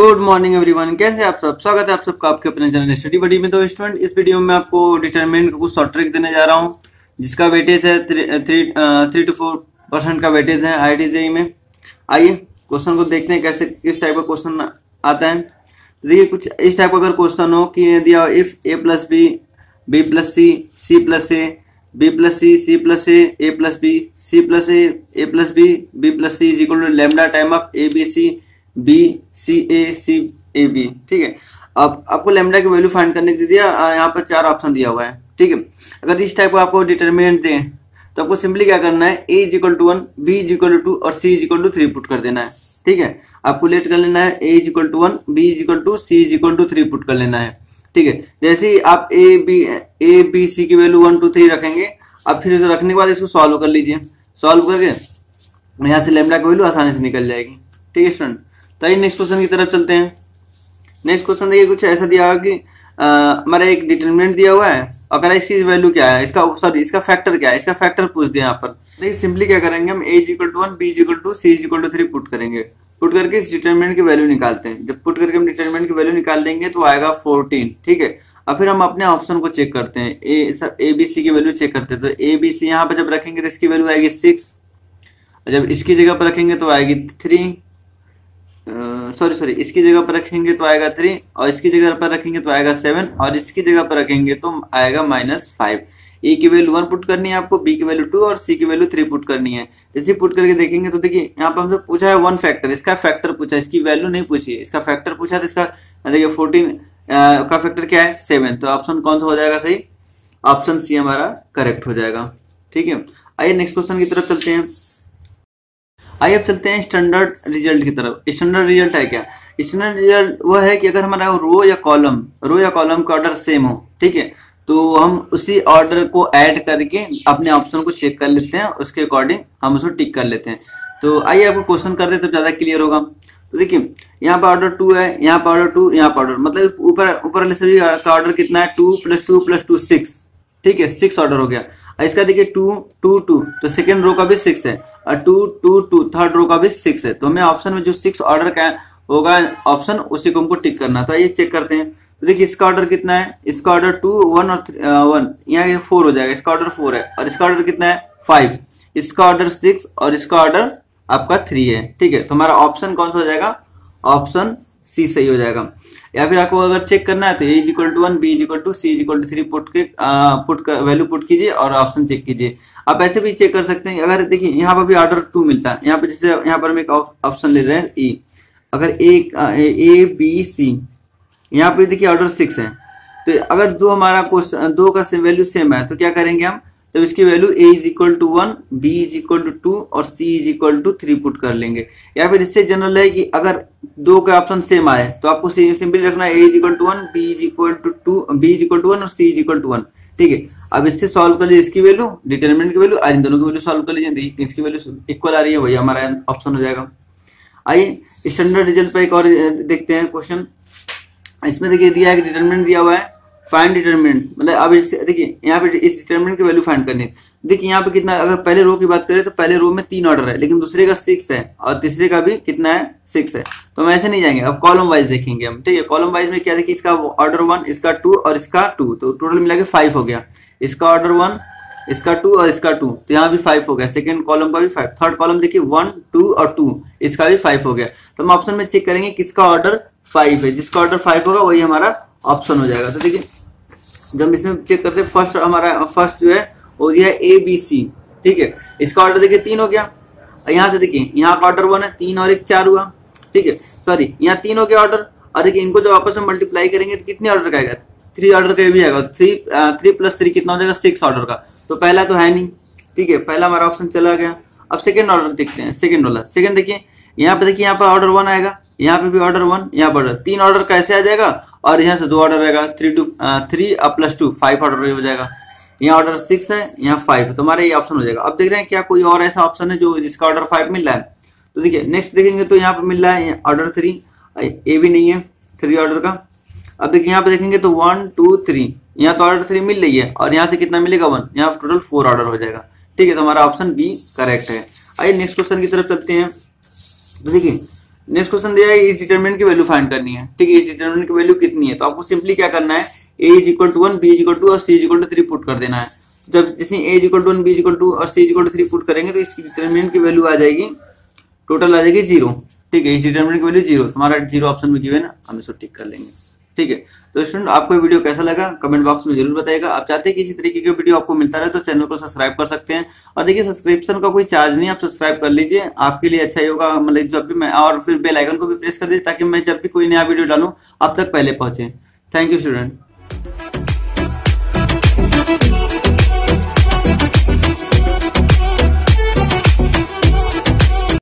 Good morning everyone, कैसे आप सब। स्वागत है आप सबका आपके अपने चैनल स्टडी बडी में। तो स्टूडेंट इस वीडियो में आपको डिटरमिनेंट का कुछ शॉर्ट ट्रिक देने जा रहा हूं, जिसका वेटेज है 3 to 4% का वेटेज है IIT JEE में। आइए क्वेश्चन को देखते हैं कैसे, किस टाइप का क्वेश्चन आता है। देखिए कुछ इस टाइप का अगर क्वेश्चन हो कि दिया if A+B B+C C+A B+C C+A A+B C+A A+B B+C lambda time of A B C A C A B। ठीक है, अब आपको लैम्डा की वैल्यू फाइंड करने के दिया, यहाँ पर 4 ऑप्शन दिया हुआ है। ठीक है, अगर इस टाइप का आपको डिटरमिनेंट दें तो आपको सिंपली क्या करना है, A = 1, B = 2 और C = 3 पुट कर देना है। ठीक है, आपको लेट कर लेना है A = 1, B = 2, C = 3 पुट कर लेना है। ठीक है, जैसे ही आप A B C की वैल्यू 1 2 3 रखेंगे, अब फिर रखने के बाद इसको सॉल्व कर लीजिए। सॉल्व करके यहाँ से लैम्डा की वैल्यू आसानी से निकल जाएगी। ठीक है स्टूडेंट, तो ये नेक्स्ट क्वेश्चन की तरफ चलते हैं। नेक्स्ट क्वेश्चन देखिए कुछ ऐसा दिया हुआ कि हमारा एक डिटरमिनेंट दिया हुआ है, अगर इसकी वैल्यू क्या है, इसका फैक्टर क्या है, इसका फैक्टर पूछ दिया यहाँ पर। देखिए सिंपली क्या करेंगे हम A = 1, B = 2, C = 3 पुट करेंगे। पुट करके इस डिटरमिनेंट की वैल्यू निकालते हैं। जब पुट करके हम डिटरमिनेंट की वैल्यू निकाल देंगे तो आएगा 14। ठीक है, और फिर हम अपने ऑप्शन को चेक करते हैं, A B C की वैल्यू चेक करते हैं। तो A B C यहाँ पर जब रखेंगे तो इसकी वैल्यू आएगी 6, जब इसकी जगह पर रखेंगे तो आएगी 3, सॉरी इसकी जगह पर रखेंगे तो आएगा 3, और इसकी जगह पर रखेंगे तो आएगा 7, और इसकी जगह पर रखेंगे तो आएगा -5। A की वैल्यू 1 पुट करनी है आपको, B की वैल्यू 2 और C की वैल्यू 3 पुट करनी है। जैसे पुट करके देखेंगे तो देखिए यहाँ पर हमसे पूछा है 1 फैक्टर, इसका फैक्टर पूछा है, इसकी वैल्यू नहीं पूछी है, इसका फैक्टर पूछा है। तो इसका देखिए 14 का फैक्टर क्या है, 7। तो ऑप्शन कौन सा हो जाएगा सही, ऑप्शन C हमारा करेक्ट हो जाएगा। ठीक है, आइए नेक्स्ट क्वेश्चन की तरफ चलते हैं। आइए अब चलते हैं स्टैंडर्ड रिजल्ट की तरफ। स्टैंडर्ड रिजल्ट है क्या, स्टैंडर्ड रिजल्ट वह है कि अगर हमारा रो या कॉलम का ऑर्डर सेम हो। ठीक है, तो हम उसी ऑर्डर को ऐड करके अपने ऑप्शन को चेक कर लेते हैं, उसके अकॉर्डिंग हम उसको टिक कर लेते हैं। तो आइए आपको क्वेश्चन करते हैं, तब ज़्यादा क्लियर होगा। तो देखिए यहाँ पर ऑर्डर 2 है, यहाँ पर ऑर्डर 2, यहाँ पर ऑर्डर, मतलब ऊपर वाले सभी का ऑर्डर कितना है, 2 + 2 + 2 6। ठीक है, 6 ऑर्डर हो गया। इसका देखिए 2 2 2, तो सेकेंड रो का भी 6 है, और 2 2 2 थर्ड रो का भी 6 है। तो हमें ऑप्शन में जो 6 ऑर्डर का होगा ऑप्शन, उसी को हमको टिक करना। तो ये चेक करते हैं। तो देखिए इसका ऑर्डर कितना है, इसका ऑर्डर 2 1 और 1, यहाँ 4 हो जाएगा, इसका ऑर्डर 4 है, और इसका ऑर्डर कितना है 5, इसका ऑर्डर 6 और इसका ऑर्डर आपका 3 है। ठीक है, तो हमारा ऑप्शन कौन सा हो जाएगा, ऑप्शन C सही हो जाएगा। या फिर आपको अगर चेक करना है तो A = 1, B = 2, C = 3 पुट कर वैल्यू पुट कीजिए और ऑप्शन चेक कीजिए। आप ऐसे भी चेक कर सकते हैं। अगर देखिए यहाँ पर भी ऑर्डर 2 मिलता है, यहाँ पर जैसे यहाँ पर हम एक ऑप्शन ले रहे हैं E, अगर A B C, यहाँ पे देखिए ऑर्डर 6 है, तो अगर दो हमारा क्वेश्चन 2 का वैल्यू सेम है तो क्या करेंगे हम, तो इसकी वैल्यू A = 1, B = 2 और C = 3 पुट कर लेंगे। या फिर इससे जनरल है कि अगर 2 का ऑप्शन सेम आए तो आपको सिंपली रखना है A = 1, B = 2, B = 1 और C = 1। ठीक है, अब इससे सॉल्व कर लीजिए, इसकी वैल्यू डिटरमिनेंट की वैल्यू और इन दोनों की वैल्यू सॉल्व कर लीजिए। देखिए इसकी वैल्यू इक्वल आ रही है, वही हमारा ऑप्शन हो जाएगा। आइए स्टैंडर्ड रिजल्ट पर एक और देखते हैं क्वेश्चन। इसमें देखिए दिया है डिटरमिनेंट दिया हुआ है, फाइंड डिटरमिनेंट, मतलब अब देखिए यहाँ पे इस डिटरमिनेंट की वैल्यू फाइंड करनी है। देखिए यहाँ पे कितना, अगर पहले रो की बात करें तो पहले रो में 3 ऑर्डर है, लेकिन दूसरे का 6 है और तीसरे का भी कितना है 6 है। तो हम ऐसे नहीं जाएंगे, अब कॉलम वाइज देखेंगे हम। ठीक है, कॉलम वाइज में क्या देखिए, इसका ऑर्डर 1, इसका 2 और इसका 2, तो टोटल मिला के 5 हो गया। इसका ऑर्डर 1, इसका 2 और इसका 2, तो यहाँ भी 5 हो गया। सेकंड कॉलम का भी 5, थर्ड कॉलम देखिए 1 2 और 2, इसका भी 5 हो गया। तो हम ऑप्शन में चेक करेंगे किसका ऑर्डर 5 है, जिसका ऑर्डर 5 होगा वही हमारा ऑप्शन हो जाएगा। तो देखिए जब हम इसमें चेक करते हैं, फर्स्ट जो है वो दिया है A B C। ठीक है, इसका ऑर्डर देखिए 3 हो गया, यहाँ से देखिए यहाँ का ऑर्डर 1 है, 3 और 1 4 हुआ। ठीक है, सॉरी यहाँ 3 हो गया ऑर्डर, और देखिए इनको जब आपस में मल्टीप्लाई करेंगे तो कितने ऑर्डर का आएगा, 3 ऑर्डर का भी आएगा। 3 + 3 कितना हो जाएगा, 6 ऑर्डर का। तो पहला तो है नहीं, ठीक है, पहला हमारा ऑप्शन चला गया। अब सेकेंड ऑर्डर देखते हैं, सेकेंड वाला, सेकेंड देखिए यहाँ पे, देखिए यहाँ पर ऑर्डर 1 आएगा, यहाँ पे भी ऑर्डर 1, यहाँ पर ऑर्डर 3 ऑर्डर कैसे आ जाएगा, और यहाँ से 2 ऑर्डर रहेगा, 3 + 2 5 ऑर्डर हो जाएगा। यहाँ ऑर्डर 6 है, यहाँ 5, तो हमारा ये ऑप्शन हो जाएगा। अब देख रहे हैं क्या कोई और ऐसा ऑप्शन है जो जिसका ऑर्डर 5 मिल रहा है। तो देखिए नेक्स्ट देखेंगे तो यहाँ पर मिल रहा है ऑर्डर 3, ये भी नहीं है 3 ऑर्डर का। अब देखिए यहाँ पे देखेंगे तो 1 2 3, यहाँ तो ऑर्डर 3 मिल रही है, और यहाँ से कितना मिलेगा 1, यहाँ टोटल 4 ऑर्डर हो जाएगा। ठीक है, तो हमारा ऑप्शन B करेक्ट है। आइए नेक्स्ट क्वेश्चन की तरफ चलते हैं। तो देखिए नेक्स्ट क्वेश्चन दिया है ईच डिटरमिनेंट की वैल्यू फाइंड करनी है। ठीक है, ईच डिटरमिनेंट की वैल्यू कितनी है, तो आपको सिंपली क्या करना है, A is equal to 1, B is equal to और C is equal to 3 put कर देना है। जब जैसे A is equal to 1, B is equal to और C is equal to 3 put करेंगे तो इसकी डिटरमिनेंट की वैल्यू आ जाएगी, टोटल आ जाएगी 0। ठीक है, ईच डिटरमिनेंट की वैल्यू 0, हमारा 0 ऑप्शन में गिवन है, हम इसको टिक कर लेंगे। ठीक है, तो स्टूडेंट आपको ये वीडियो कैसा लगा कमेंट बॉक्स में जरूर बताइएगा। आप चाहते हैं कि इसी तरीके की वीडियो आपको मिलता रहे तो चैनल को सब्सक्राइब कर सकते हैं। और देखिए सब्सक्रिप्शन का कोई चार्ज नहीं, आप सब्सक्राइब कर लीजिए, आपके लिए अच्छा ही होगा। मतलब जब भी मैं, और फिर बेल आइकन को भी प्रेस कर दीजिए ताकि मैं जब भी कोई नया वीडियो डालूँ आप तक पहले पहुंचे। Thank you student.